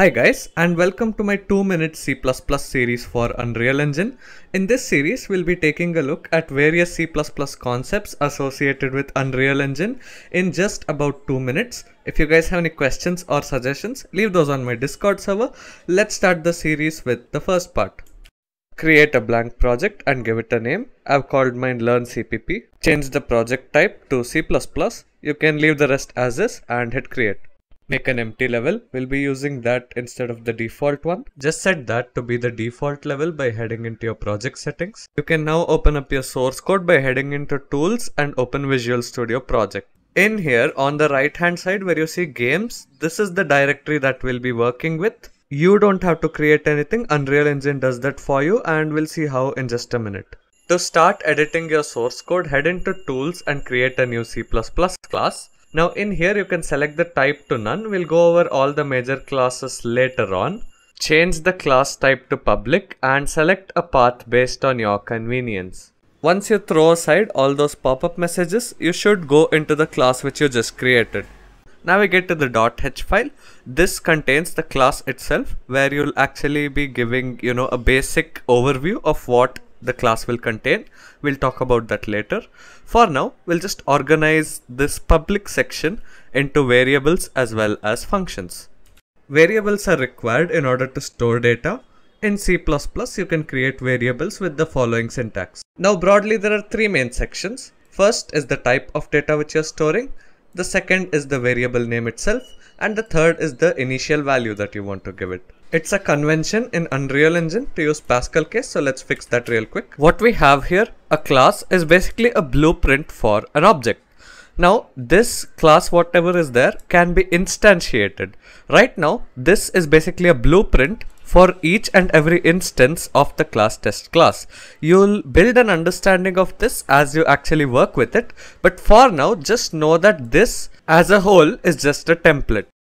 Hi guys, and welcome to my 2-minute C++ series for Unreal Engine. In this series, we'll be taking a look at various C++ concepts associated with Unreal Engine in just about 2 minutes. If you guys have any questions or suggestions, leave those on my Discord server. Let's start the series with the first part. Create a blank project and give it a name. I've called mine Learn CPP. Change the project type to C++. You can leave the rest as is and hit create. Make an empty level. We'll be using that instead of the default one. Just set that to be the default level by heading into your project settings. You can now open up your source code by heading into tools and open Visual Studio project. In here on the right hand side where you see games, this is the directory that we'll be working with. You don't have to create anything. Unreal Engine does that for you, and we'll see how in just a minute. To start editing your source code, head into tools and create a new C++ class. Now in here you can select the type to none. We'll go over all the major classes later on. Change the class type to public and select a path based on your convenience. Once you throw aside all those pop-up messages, you should go into the class which you just created. Now we get to the .h file. This contains the class itself, where you'll actually be giving, a basic overview of what the class will contain. We'll talk about that later. For now, we'll just organize this public section into variables as well as functions. Variables are required in order to store data. In C++, you can create variables with the following syntax. Now broadly, there are three main sections. First is the type of data which you're storing. The second is the variable name itself. And the third is the initial value that you want to give it. It's a convention in Unreal Engine to use Pascal case, so let's fix that real quick. What we have here, a class, is basically a blueprint for an object. Now, this class, whatever is there, can be instantiated. Right now, this is basically a blueprint for each and every instance of the class test class. You'll build an understanding of this as you actually work with it, but for now, just know that this as a whole is just a template.